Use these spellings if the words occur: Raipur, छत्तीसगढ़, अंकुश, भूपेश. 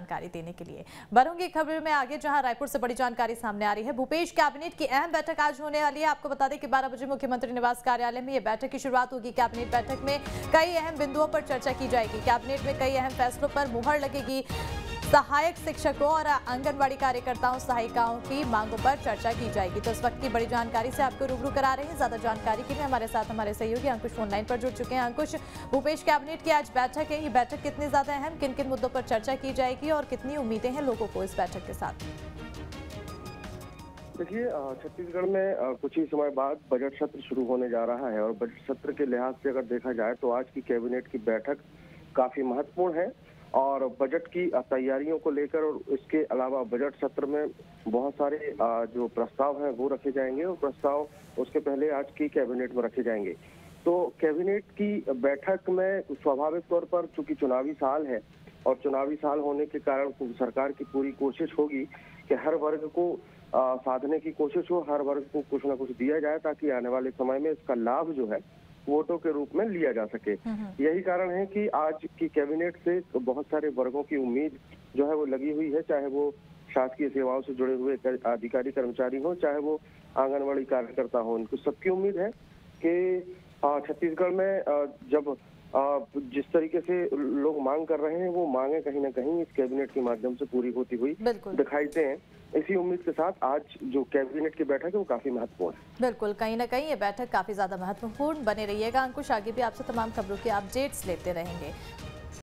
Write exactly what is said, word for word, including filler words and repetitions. जानकारी देने के लिए। बढ़ूंगी खबरों में आगे, जहां रायपुर से बड़ी जानकारी सामने आ रही है। भूपेश कैबिनेट की अहम बैठक आज होने वाली है। आपको बता दें कि बारह बजे मुख्यमंत्री निवास कार्यालय में यह बैठक की शुरुआत होगी। कैबिनेट बैठक में कई अहम बिंदुओं पर चर्चा की जाएगी। कैबिनेट में कई अहम फैसलों पर मुहर लगेगी। सहायक शिक्षकों और आंगनवाड़ी कार्यकर्ताओं सहायिकाओं की मांगों पर चर्चा की जाएगी। तो इस वक्त की बड़ी जानकारी से आपको रूबरू करा रहे हैं। ज्यादा जानकारी के लिए हमारे साथ हमारे सहयोगी अंकुश फोनलाइन पर जुड़ चुके हैं। अंकुश, भूपेश कैबिनेट की आज बैठक है, ये बैठक कितनी ज्यादा अहम, किन किन मुद्दों पर चर्चा की जाएगी और कितनी उम्मीदें हैं लोगों को इस बैठक के साथ? देखिए, छत्तीसगढ़ में कुछ ही समय बाद बजट सत्र शुरू होने जा रहा है और बजट सत्र के लिहाज से अगर देखा जाए तो आज की कैबिनेट की बैठक काफी महत्वपूर्ण है और बजट की तैयारियों को लेकर और इसके अलावा बजट सत्र में बहुत सारे जो प्रस्ताव हैं वो रखे जाएंगे और प्रस्ताव उसके पहले आज की कैबिनेट में रखे जाएंगे। तो कैबिनेट की बैठक में स्वाभाविक तौर पर चूंकि चुनावी साल है और चुनावी साल होने के कारण सरकार की पूरी कोशिश होगी कि हर वर्ग को साधने की कोशिश हो, हर वर्ग को कुछ ना कुछ दिया जाए ताकि आने वाले समय में इसका लाभ जो है वोटों के रूप में लिया जा सके। यही कारण है कि आज की कैबिनेट से बहुत सारे वर्गों की उम्मीद जो है वो लगी हुई है, चाहे वो शासकीय सेवाओं से जुड़े हुए अधिकारी कर्मचारी हो, चाहे वो आंगनवाड़ी कार्यकर्ता हो। उनको सबकी उम्मीद है कि छत्तीसगढ़ में जब जिस तरीके से लोग मांग कर रहे हैं वो मांगे कहीं ना कहीं इस कैबिनेट के माध्यम से पूरी होती हुई दिखाई देते हैं। इसी उम्मीद के साथ आज जो कैबिनेट की बैठक है वो काफी महत्वपूर्ण है। बिल्कुल, कहीं ना कहीं ये बैठक काफी ज्यादा महत्वपूर्ण। बने रहिएगा अंकुश, आगे भी आपसे तमाम खबरों के अपडेट्स लेते रहेंगे।